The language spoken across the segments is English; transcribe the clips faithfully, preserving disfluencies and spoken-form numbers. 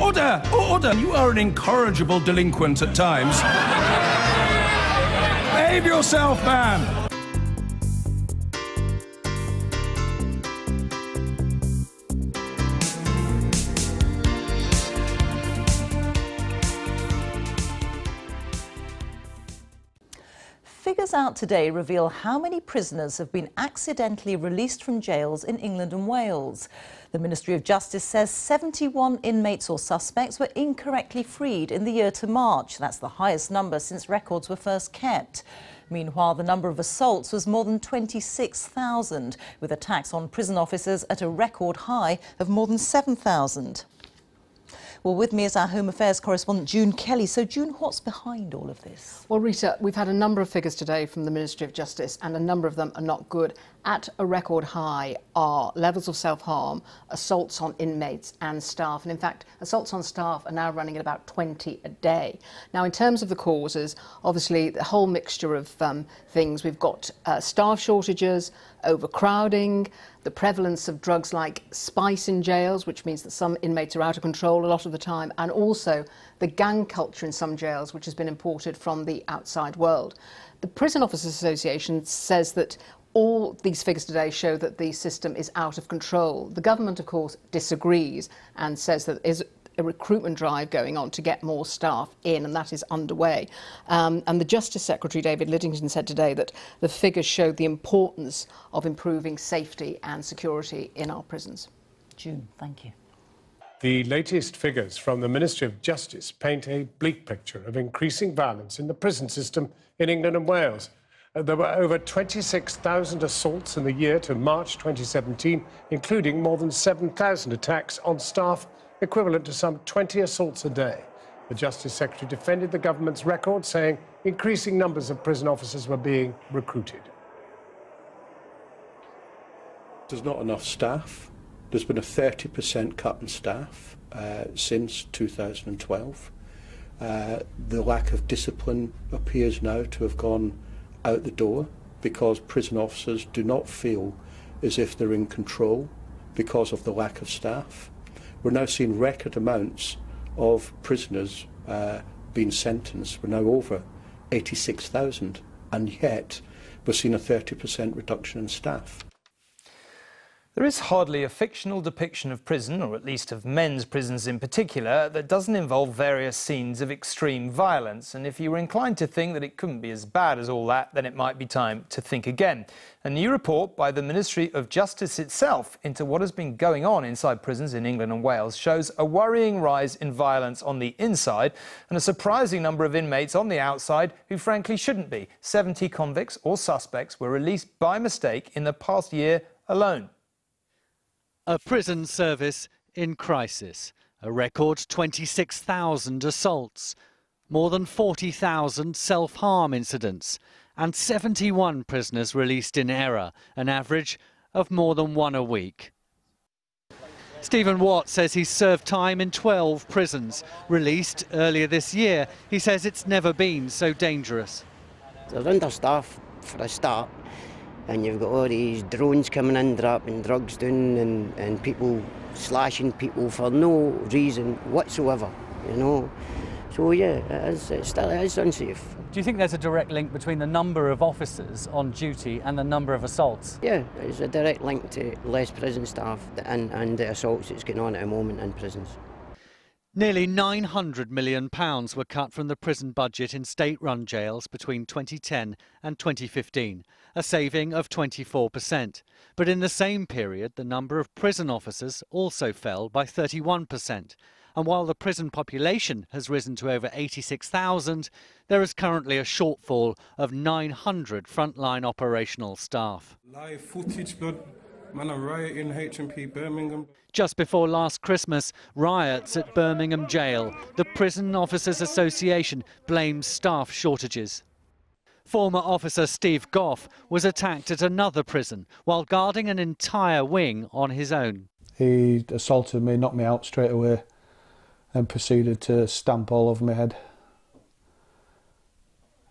Order! Order! You are an incorrigible delinquent at times. Behave yourself, man! Figures out today reveal how many prisoners have been accidentally released from jails in England and Wales. The Ministry of Justice says seventy-one inmates or suspects were incorrectly freed in the year to March. That's the highest number since records were first kept. Meanwhile, the number of assaults was more than twenty-six thousand, with attacks on prison officers at a record high of more than seven thousand. Well, with me is our Home Affairs correspondent, June Kelly. So, June, what's behind all of this? Well, Rita, we've had a number of figures today from the Ministry of Justice, and a number of them are not good. At a record high are levels of self-harm, assaults on inmates and staff. And in fact, assaults on staff are now running at about twenty a day. Now, in terms of the causes, obviously, the whole mixture of um, things. We've got uh, staff shortages, overcrowding, the prevalence of drugs like spice in jails, which means that some inmates are out of control a lot of the time, and also the gang culture in some jails, which has been imported from the outside world. The Prison Officers Association says that all these figures today show that the system is out of control. The government, of course, disagrees and says that there is a recruitment drive going on to get more staff in, and that is underway. Um, and the Justice Secretary, David Liddington, said today that the figures showed the importance of improving safety and security in our prisons. June, thank you. The latest figures from the Ministry of Justice paint a bleak picture of increasing violence in the prison system in England and Wales. There were over twenty-six thousand assaults in the year to March twenty seventeen, including more than seven thousand attacks on staff, equivalent to some twenty assaults a day. The Justice Secretary defended the government's record, saying increasing numbers of prison officers were being recruited. There's not enough staff. There's been a thirty percent cut in staff uh, since two thousand twelve. Uh, the lack of discipline appears now to have gone out the door, because prison officers do not feel as if they're in control because of the lack of staff. We're now seeing record amounts of prisoners uh, being sentenced. We're now over eighty-six thousand, and yet we're seeing a thirty percent reduction in staff. There is hardly a fictional depiction of prison, or at least of men's prisons in particular, that doesn't involve various scenes of extreme violence. And if you were inclined to think that it couldn't be as bad as all that, then it might be time to think again. A new report by the Ministry of Justice itself into what has been going on inside prisons in England and Wales shows a worrying rise in violence on the inside and a surprising number of inmates on the outside who frankly shouldn't be. seventy convicts or suspects were released by mistake in the past year alone. A prison service in crisis, a record twenty-six thousand assaults, more than forty thousand self-harm incidents, and seventy-one prisoners released in error, an average of more than one a week. Stephen Watt says he's served time in twelve prisons. Released earlier this year, he says it's never been so dangerous. They're understaffed for a start. And you've got all these drones coming in, dropping drugs down, and, and people slashing people for no reason whatsoever, you know. So, yeah, it is, it's still, it is unsafe. Do you think there's a direct link between the number of officers on duty and the number of assaults? Yeah, there's a direct link to less prison staff and, and the assaults that's going on at the moment in prisons. Nearly nine hundred million pounds were cut from the prison budget in state-run jails between twenty ten and twenty fifteen, a saving of twenty-four percent. But in the same period, the number of prison officers also fell by thirty-one percent. And while the prison population has risen to over eighty-six thousand, there is currently a shortfall of nine hundred frontline operational staff. Live footage, blood. Man, a riot in H M P Birmingham. Just before last Christmas, riots at Birmingham Jail. The Prison Officers Association blames staff shortages. Former officer Steve Gough was attacked at another prison while guarding an entire wing on his own. He assaulted me, knocked me out straight away, and proceeded to stamp all over my head.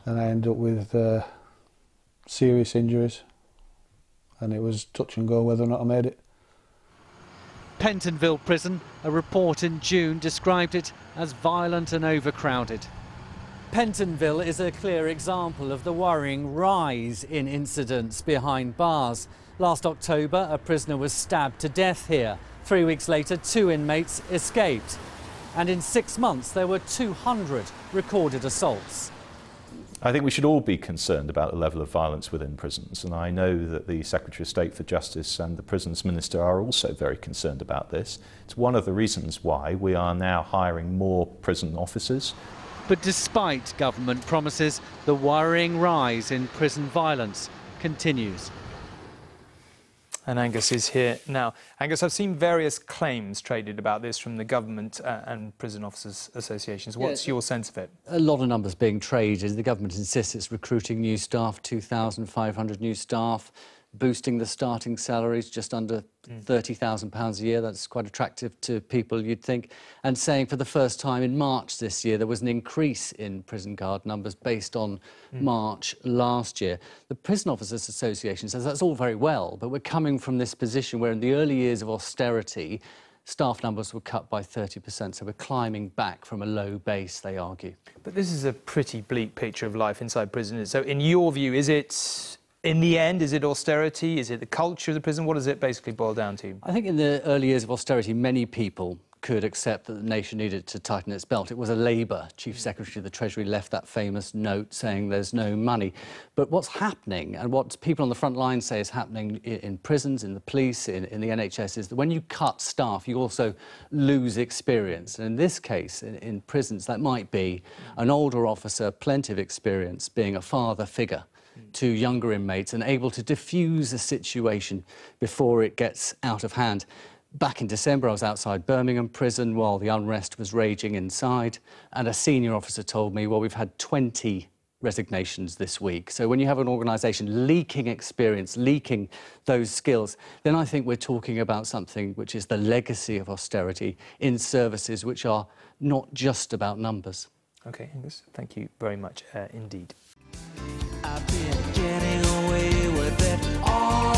And I ended up with uh, serious injuries. And it was touch and go whether or not I made it. Pentonville Prison, a report in June described it as violent and overcrowded. Pentonville is a clear example of the worrying rise in incidents behind bars. Last October, a prisoner was stabbed to death here. Three weeks later, two inmates escaped. And in six months, there were two hundred recorded assaults. I think we should all be concerned about the level of violence within prisons, and I know that the Secretary of State for Justice and the Prisons Minister are also very concerned about this. It's one of the reasons why we are now hiring more prison officers. But despite government promises, the worrying rise in prison violence continues. And Angus is here now. Angus, I've seen various claims traded about this from the government uh, and prison officers' associations. What's yeah, your sense of it? A lot of numbers being traded. The government insists it's recruiting new staff, two thousand five hundred new staff, boosting the starting salaries just under mm. thirty thousand pounds a year. That's quite attractive to people, you'd think. And saying for the first time in March this year, there was an increase in prison guard numbers based on mm. March last year. The Prison Officers Association says that's all very well, but we're coming from this position where in the early years of austerity, staff numbers were cut by thirty percent, so we're climbing back from a low base, they argue. But this is a pretty bleak picture of life inside prison. So in your view, is it... in the end, is it austerity? Is it the culture of the prison? What does it basically boil down to? I think in the early years of austerity, many people could accept that the nation needed to tighten its belt. It was a Labour Chief Secretary of the Treasury left that famous note saying there's no money. But what's happening, and what people on the front line say is happening in prisons, in the police, in, in the N H S, is that when you cut staff, you also lose experience. And in this case, in, in prisons, that might be an older officer, plenty of experience, being a father figure to younger inmates and able to diffuse a situation before it gets out of hand. Back in December, I was outside Birmingham prison while the unrest was raging inside, and a senior officer told me, well, we've had twenty resignations this week. So when you have an organisation leaking experience, leaking those skills, then I think we're talking about something which is the legacy of austerity in services which are not just about numbers. OK, Angus, thank you very much uh, indeed. I've been getting away with it all.